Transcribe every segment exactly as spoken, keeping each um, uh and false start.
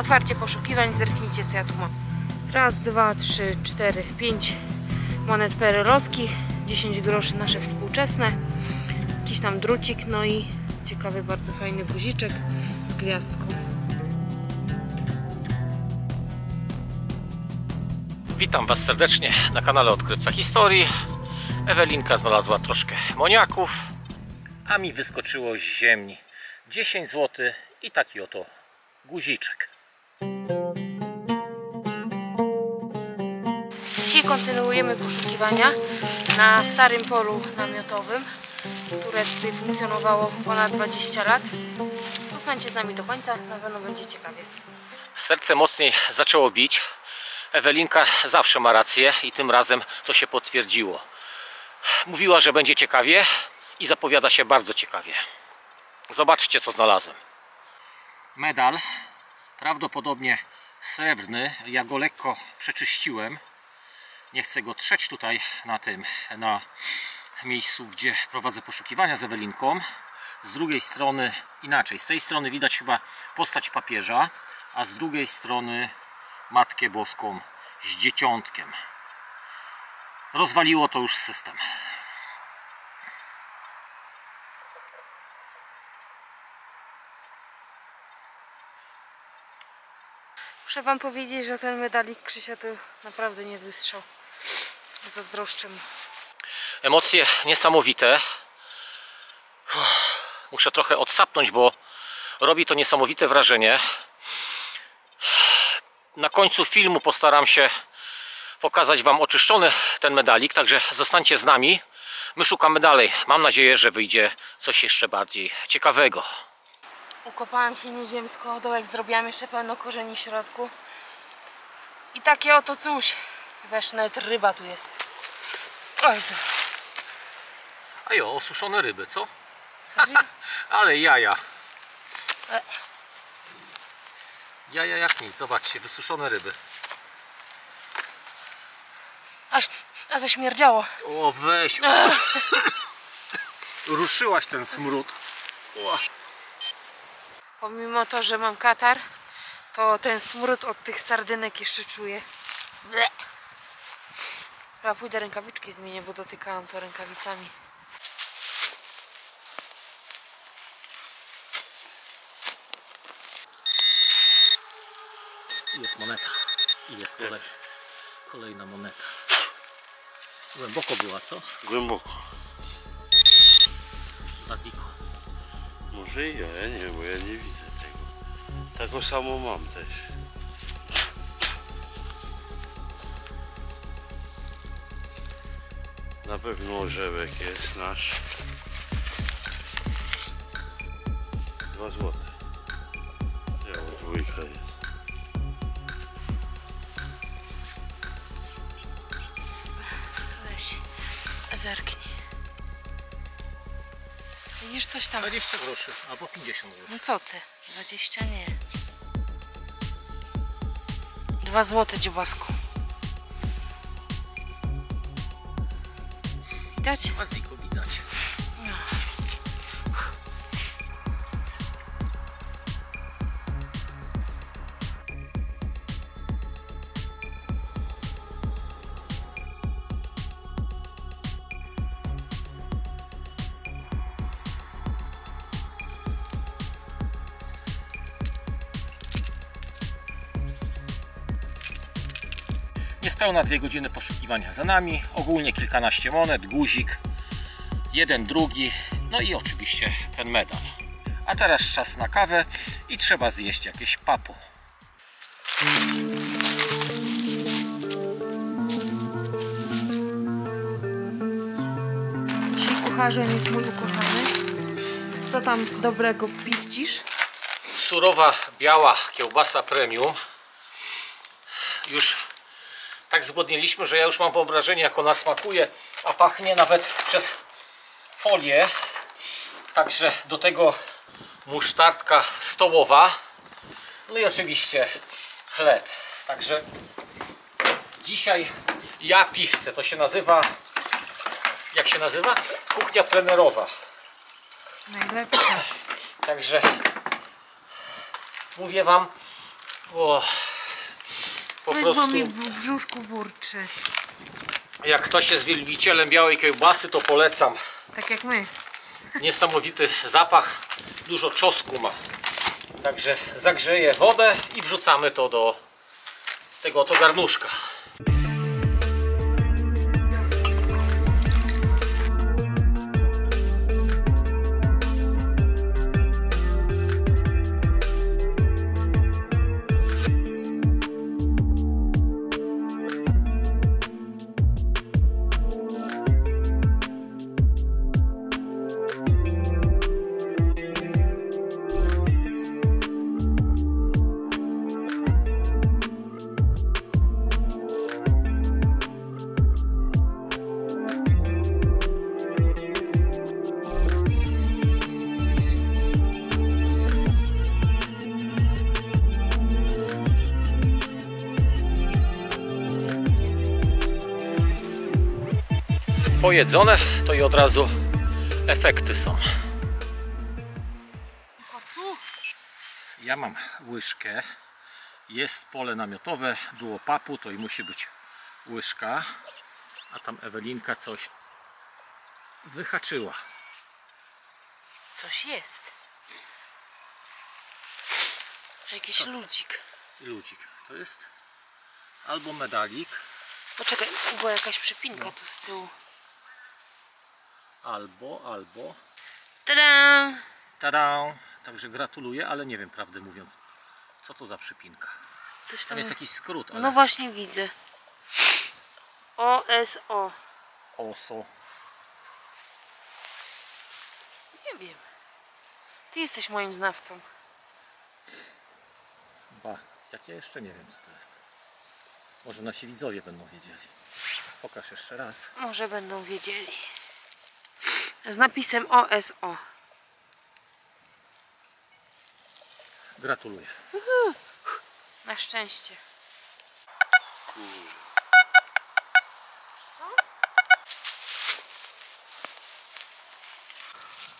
Otwarcie poszukiwań, zerknijcie co ja tu mam. Raz, dwa, trzy, cztery, pięć monet P R L-owskich, dziesięć groszy nasze współczesne, jakiś tam drucik, no i ciekawy, bardzo fajny guziczek z gwiazdką. Witam Was serdecznie na kanale Odkrywca Historii. Ewelinka znalazła troszkę moniaków, a mi wyskoczyło z ziemi dziesięć złotych i taki oto guziczek. Dzisiaj kontynuujemy poszukiwania na starym polu namiotowym, które tutaj funkcjonowało ponad dwadzieścia lat. Zostańcie z nami do końca, na pewno będzie ciekawie. Serce mocniej zaczęło bić. Ewelinka zawsze ma rację i tym razem to się potwierdziło. Mówiła, że będzie ciekawie i zapowiada się bardzo ciekawie. Zobaczcie co znalazłem. Medal, prawdopodobnie srebrny. Ja go lekko przeczyściłem. Nie chcę go trzeć tutaj na tym, na miejscu, gdzie prowadzę poszukiwania z Ewelinką. Z drugiej strony inaczej. Z tej strony widać chyba postać papieża, a z drugiej strony Matkę Boską z dzieciątkiem. Rozwaliło to już system. Muszę Wam powiedzieć, że ten medalik Krzysia to naprawdę niezły strzał. Zazdroszczę mu. Emocje niesamowite. Muszę trochę odsapnąć, bo robi to niesamowite wrażenie. Na końcu filmu postaram się pokazać Wam oczyszczony ten medalik, także zostańcie z nami. My szukamy dalej. Mam nadzieję, że wyjdzie coś jeszcze bardziej ciekawego. Ukopałam się nieziemsko, dołek zrobiłam jeszcze pełno korzeni w środku. I takie oto coś. Chyba jeszcze nawet ryba tu jest. Oj, co? A jo, osuszone ryby, co? Ale jaja. E. Jaja jak nic, zobaczcie, wysuszone ryby. Aż, a zaśmierdziało. O weź. Ruszyłaś ten smród. O. Pomimo to, że mam katar, to ten smród od tych sardynek jeszcze czuję. Ble. Chyba pójdę rękawiczki zmienię, bo dotykałam to rękawicami. Jest moneta. I jest kolej. Kolejna moneta. Głęboko była, co? Głęboko. Baziko. Może i ja, ja nie, bo ja nie widzę tego. Taką samą mam też. Na pewno orzełek jest nasz. Dwa złote. Ja, dwójka jest. Zerknij. Widzisz coś tam? dwadzieścia groszy albo pięćdziesiąt groszy. No co ty? dwadzieścia nie. dwa złote dziobasku. Widać? Baziko widać. No. Niespełna dwie godziny poszukiwania za nami, ogólnie kilkanaście monet, guzik, jeden, drugi, no i oczywiście ten medal. A teraz czas na kawę i trzeba zjeść jakieś papu. Dzisiaj kucharzem jest mój ukochany. Co tam dobrego pichcisz? Surowa, biała kiełbasa premium. Już tak zgłodniliśmy, że ja już mam wyobrażenie jak ona smakuje, a pachnie nawet przez folię. Także do tego musztardka stołowa. No i oczywiście chleb. Także dzisiaj ja pichcę. To się nazywa, jak się nazywa? Kuchnia plenerowa. Najlepsza. Także mówię Wam, O, po Weź, prostu... bo mi w brzuszku burczy. Jak ktoś jest wielbicielem białej kiełbasy, to polecam. Tak jak my. Niesamowity zapach, dużo czosnku ma. Także zagrzeję wodę i wrzucamy to do tego oto garnuszka. Pojedzone, to i od razu efekty są. Ja mam łyżkę, jest pole namiotowe, było papu, to i musi być łyżka. A tam Ewelinka coś wyhaczyła. Coś jest. Jakiś Co? ludzik. Ludzik, to jest albo medalik. Poczekaj, była jakaś przypinka no. tu z tyłu. Albo, albo... Tada! Tada! Także gratuluję, ale nie wiem, prawdę mówiąc, co to za przypinka. Coś tam, tam jest jakiś skrót, ale... No właśnie widzę. O S O. Oso. Nie wiem. Ty jesteś moim znawcą. Ba, jak ja jeszcze nie wiem, co to jest. Może nasi widzowie będą wiedzieli. Pokaż jeszcze raz. Może będą wiedzieli. Z napisem O S O. Gratuluję. Uhu. Na szczęście.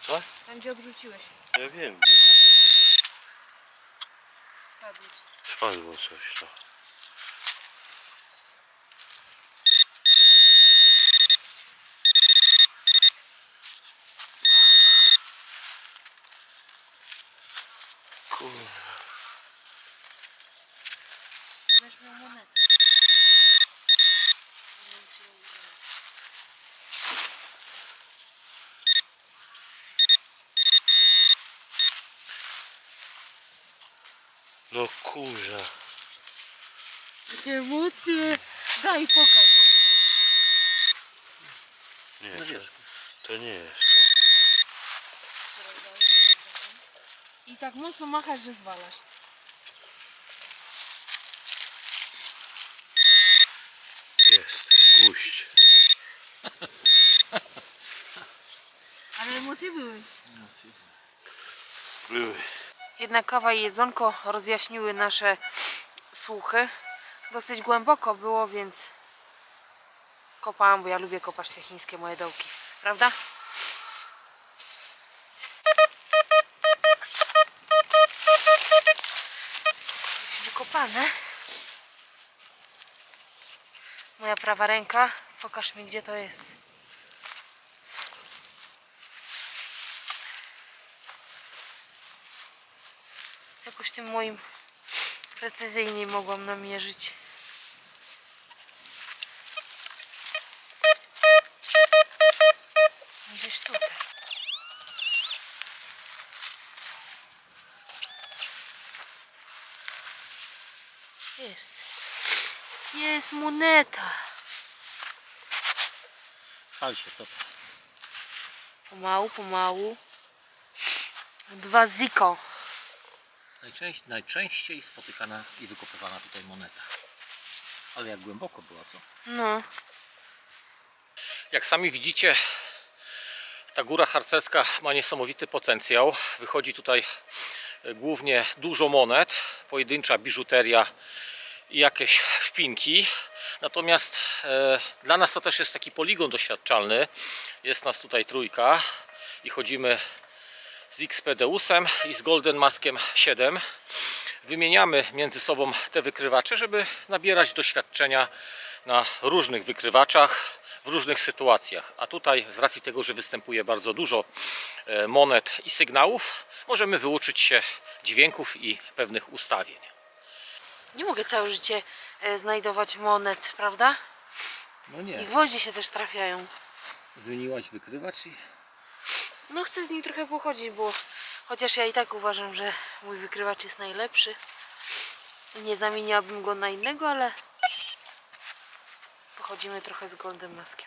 Co? Co? Tam gdzie obrzuciłeś. Ja wiem. Spadło. Spadło coś to. No kurza. Jakie emocje. Daj, pokaż. Nie, to, to nie jest to. I tak mocno machasz, że zwalasz. Jest, guść. Ale emocje były. Emocje były. Jednak kawa i jedzonko rozjaśniły nasze słuchy. Dosyć głęboko było, więc kopałam, bo ja lubię kopać te chińskie moje dołki. Prawda? Wykopane. Moja prawa ręka. Pokaż mi, gdzie to jest. Jakoś tym moim precyzyjniej mogłam namierzyć. Gdzieś tutaj. Jest. Jest moneta. Falsie, co to? Pomału, pomału. Dwa ziko. Najczęściej, najczęściej spotykana i wykopywana tutaj moneta. Ale jak głęboko była, co? No. Jak sami widzicie, ta góra harcerska ma niesamowity potencjał. Wychodzi tutaj głównie dużo monet, pojedyncza biżuteria i jakieś wpinki. Natomiast e, dla nas to też jest taki poligon doświadczalny. Jest nas tutaj trójka i chodzimy z X P D osiem i z Golden Maskiem siedem. wymieniamy między sobą te wykrywacze, żeby nabierać doświadczenia na różnych wykrywaczach, w różnych sytuacjach. A tutaj z racji tego, że występuje bardzo dużo monet i sygnałów, możemy wyuczyć się dźwięków i pewnych ustawień. Nie mogę całe życie znajdować monet, prawda? No nie. I gwoździe się też trafiają. Zmieniłaś wykrywacz i... No chcę z nim trochę pochodzić, bo chociaż ja i tak uważam, że mój wykrywacz jest najlepszy. Nie zamieniłabym go na innego, ale pochodzimy trochę z Golden Maskiem.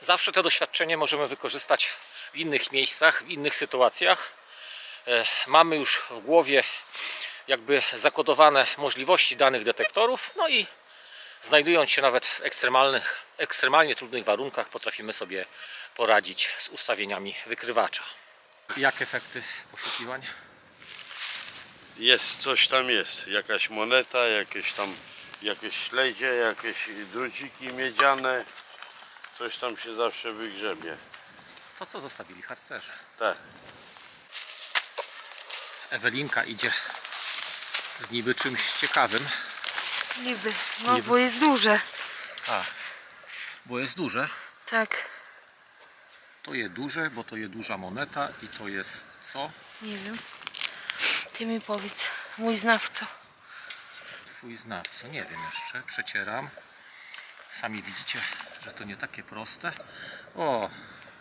Zawsze to doświadczenie możemy wykorzystać w innych miejscach, w innych sytuacjach. Mamy już w głowie jakby zakodowane możliwości danych detektorów, no i znajdując się nawet w ekstremalnych, ekstremalnie trudnych warunkach, potrafimy sobie poradzić z ustawieniami wykrywacza. Jak efekty poszukiwań? Jest, coś tam jest, jakaś moneta, jakieś tam jakieś śledzie, jakieś druciki miedziane, coś tam się zawsze wygrzebie. To co zostawili harcerze? Tak. Ewelinka idzie z niby czymś ciekawym. Niby, no niby. Bo jest duże. A, bo jest duże? Tak. To jest duże, bo to jest duża moneta i to jest co? Nie wiem. Ty mi powiedz, mój znawco. Twój znawco, nie wiem jeszcze, przecieram. Sami widzicie, że to nie takie proste. O,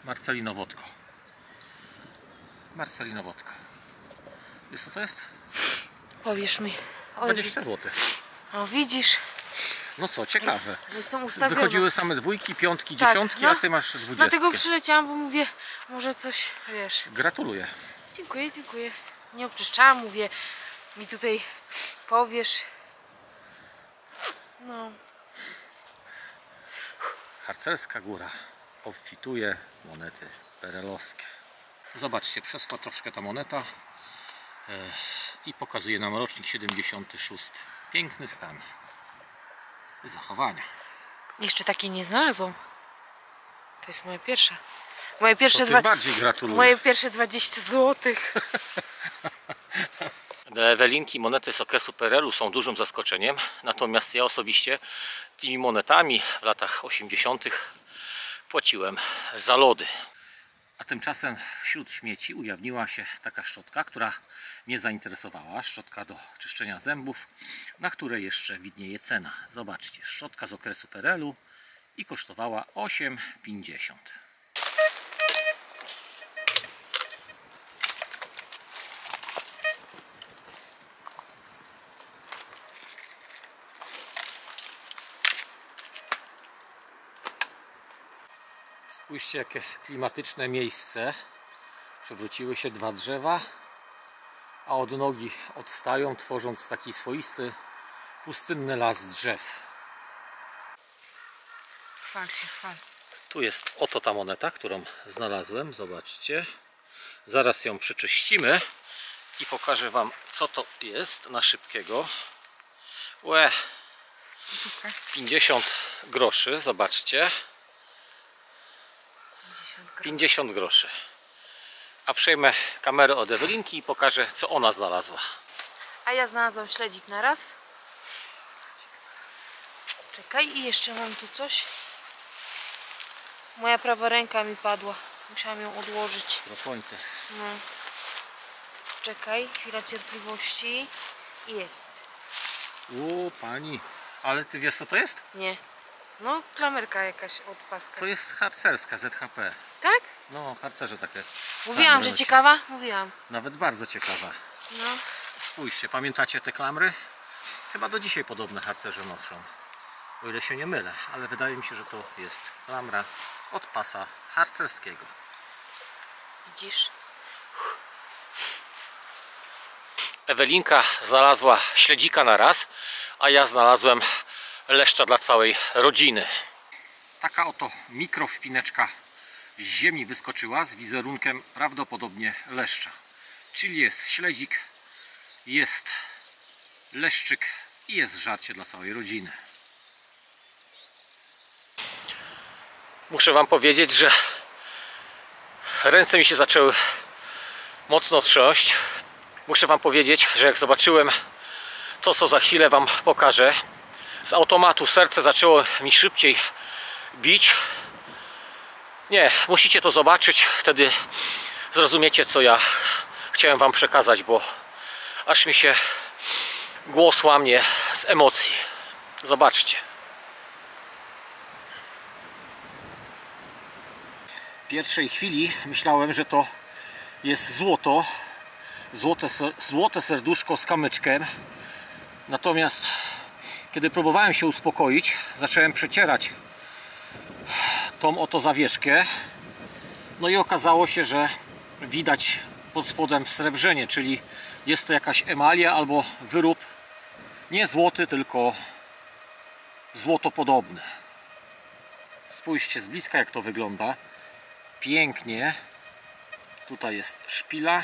Marceli Nowotko. Marceli Nowotko. Wiesz co to jest? Powiesz mi. O, dwadzieścia złotych. O, widzisz. No co, ciekawe. Wychodziły same dwójki, piątki, tak, dziesiątki, no, a ty masz dwudziestkę. Dlatego przyleciałam, bo mówię, może coś, wiesz. Gratuluję. Dziękuję, dziękuję. Nie oprzyszczałam, mówię, mi tutaj powiesz. No. Harcerska góra obfituje monety P R L-owskie. Zobaczcie, przeszła troszkę ta moneta i pokazuje nam rocznik siedemdziesiąty szósty. Piękny stan zachowania. Jeszcze takiej nie znalazłam. To jest moje pierwsze. Moje pierwsze dwa... bardziej gratuluję. Moje pierwsze dwadzieścia złotych. Ewelinki, monety z okresu P R L-u są dużym zaskoczeniem. Natomiast ja osobiście tymi monetami w latach osiemdziesiątych płaciłem za lody. A tymczasem wśród śmieci ujawniła się taka szczotka, która mnie zainteresowała. Szczotka do czyszczenia zębów, na której jeszcze widnieje cena. Zobaczcie, szczotka z okresu P R L-u i kosztowała osiem pięćdziesiąt. Spójrzcie, jakie klimatyczne miejsce. Przewróciły się dwa drzewa, a od nogi odstają, tworząc taki swoisty, pustynny las drzew. Chwal się, chwal. Tu jest oto ta moneta, którą znalazłem. Zobaczcie. Zaraz ją przeczyścimy i pokażę wam, co to jest na szybkiego. Łe. pięćdziesiąt groszy, zobaczcie. pięćdziesiąt groszy. A przejmę kamerę od Ewelinki i pokażę, co ona znalazła. A ja znalazłam śledzik na raz. Czekaj, i jeszcze mam tu coś. Moja prawa ręka mi padła. Musiałam ją odłożyć. Propointer. No. Czekaj, chwila cierpliwości. I jest. O, pani. Ale ty wiesz, co to jest? Nie. No, klamerka jakaś od paska. To jest harcerska Z H P. Tak? No, harcerze takie. Mówiłam, że ciekawa? Mówiłam. Nawet bardzo ciekawa. No. Spójrzcie, pamiętacie te klamry? Chyba do dzisiaj podobne harcerze noszą. O ile się nie mylę, ale wydaje mi się, że to jest klamra od pasa harcerskiego. Widzisz? Ewelinka znalazła śledzika na raz, a ja znalazłem leszcza dla całej rodziny. Taka oto mikrowpineczka z ziemi wyskoczyła z wizerunkiem prawdopodobnie leszcza. Czyli jest śledzik, jest leszczyk i jest żarcie dla całej rodziny. Muszę wam powiedzieć, że ręce mi się zaczęły mocno trząść. Muszę wam powiedzieć, że jak zobaczyłem to co za chwilę wam pokażę. Z automatu serce zaczęło mi szybciej bić. Nie, musicie to zobaczyć, wtedy zrozumiecie co ja chciałem wam przekazać, bo aż mi się głos łamie z emocji. Zobaczcie. W pierwszej chwili myślałem, że to jest złoto, złote, złote serduszko z kamyczkiem. Natomiast kiedy próbowałem się uspokoić, zacząłem przecierać tą oto zawieszkę. No i okazało się, że widać pod spodem srebrzenie, czyli jest to jakaś emalia albo wyrób nie złoty, tylko złotopodobny. Spójrzcie z bliska, jak to wygląda. Pięknie. Tutaj jest szpila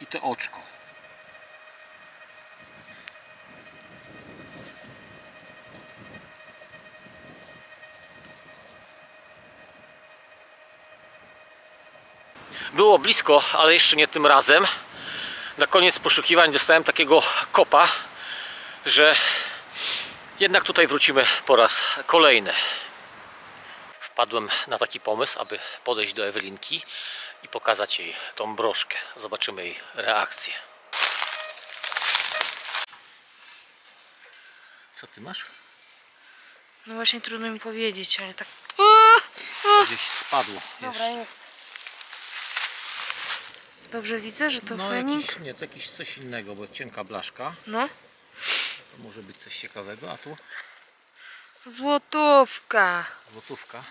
i to oczko. Było blisko, ale jeszcze nie tym razem. Na koniec poszukiwań dostałem takiego kopa, że jednak tutaj wrócimy po raz kolejny. Wpadłem na taki pomysł, aby podejść do Ewelinki i pokazać jej tą broszkę. Zobaczymy jej reakcję. Co ty masz? No właśnie trudno mi powiedzieć, ale tak... Gdzieś spadło. Dobra, jest. Dobrze widzę, że to no, fenik. Jakiś, nie, to jakiś coś innego, bo cienka blaszka. No. To może być coś ciekawego, a tu? Złotówka. Złotówka.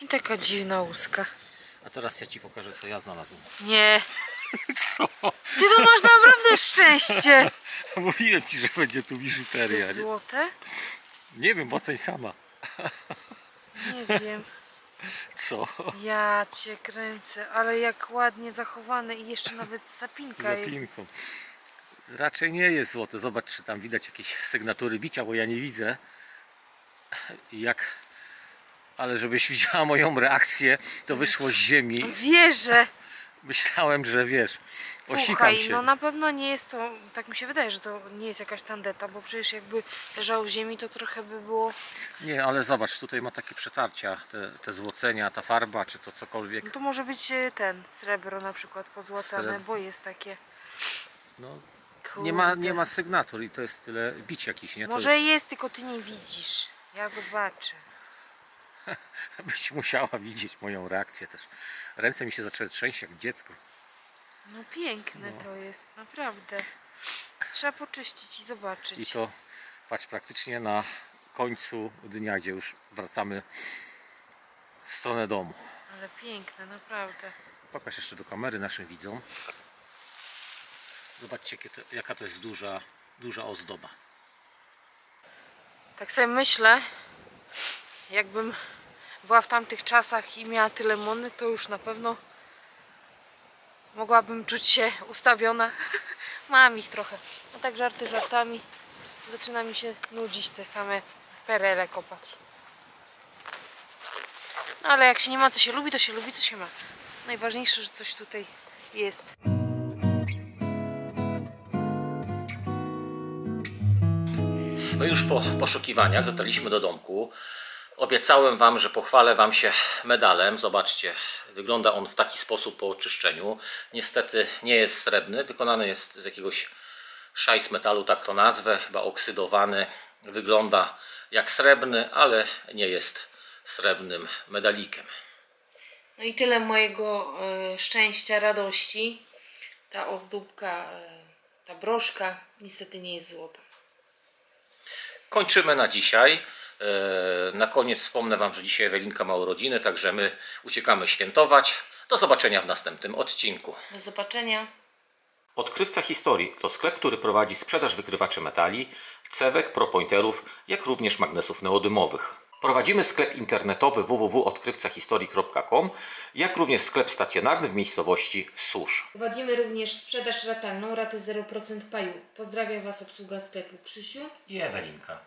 I taka dziwna łuska. A teraz ja ci pokażę, co ja znalazłem. Nie. Co? Ty to masz naprawdę szczęście. Mówiłem ci, że będzie tu biżuteria. To jest złote? Nie wiem, oceń sama. Nie wiem. Co? Ja cię kręcę, ale jak ładnie zachowane i jeszcze nawet zapinka, zapinką jest. Raczej nie jest złote. Zobacz, czy tam widać jakieś sygnatury bicia, bo ja nie widzę. Jak... Ale żebyś widziała moją reakcję, to wyszło z ziemi. Wierzę. Myślałem, że wiesz. Słuchaj, osikam się. No na pewno nie jest to, tak mi się wydaje, że to nie jest jakaś tandeta, bo przecież jakby leżało w ziemi, to trochę by było... Nie, ale zobacz, tutaj ma takie przetarcia, te, te złocenia, ta farba, czy to cokolwiek. No to może być ten, srebro na przykład pozłacane, Sre... bo jest takie... No, nie ma, nie ma sygnatur i to jest tyle bić jakiś, nie? Może to jest... jest, tylko ty nie widzisz. Ja zobaczę. Byś musiała widzieć moją reakcję też. Ręce mi się zaczęły trzęść jak dziecko. No piękne no. To jest, naprawdę. Trzeba poczyścić i zobaczyć. I to, patrz, praktycznie na końcu dnia, gdzie już wracamy w stronę domu. Ale piękne, naprawdę. Pokaż jeszcze do kamery naszym widzom. Zobaczcie, jaka to jest duża, duża ozdoba. Tak sobie myślę, jakbym była w tamtych czasach i miała tyle monet, to już na pewno mogłabym czuć się ustawiona. Mam ich trochę. A tak żarty żartami, zaczyna mi się nudzić te same perele kopać. No ale jak się nie ma co się lubi, to się lubi co się ma. Najważniejsze, że coś tutaj jest. No już po poszukiwaniach dotarliśmy do domku. Obiecałem wam, że pochwalę wam się medalem. Zobaczcie, wygląda on w taki sposób po oczyszczeniu. Niestety nie jest srebrny, wykonany jest z jakiegoś szajs metalu, tak to nazwę, chyba oksydowany. Wygląda jak srebrny, ale nie jest srebrnym medalikiem. No i tyle mojego y, szczęścia, radości. Ta ozdóbka, y, ta broszka niestety nie jest złota. Kończymy na dzisiaj. Na koniec wspomnę wam, że dzisiaj Ewelinka ma urodziny, także my uciekamy świętować. Do zobaczenia w następnym odcinku. Do zobaczenia. Odkrywca Historii to sklep, który prowadzi sprzedaż wykrywaczy metali, cewek, propointerów, jak również magnesów neodymowych. Prowadzimy sklep internetowy w w w kropka odkrywca historii kropka com, jak również sklep stacjonarny w miejscowości Susz. Prowadzimy również sprzedaż ratalną, raty zero procent paju. Pozdrawiam was obsługa sklepu Krzysiu i Ewelinka.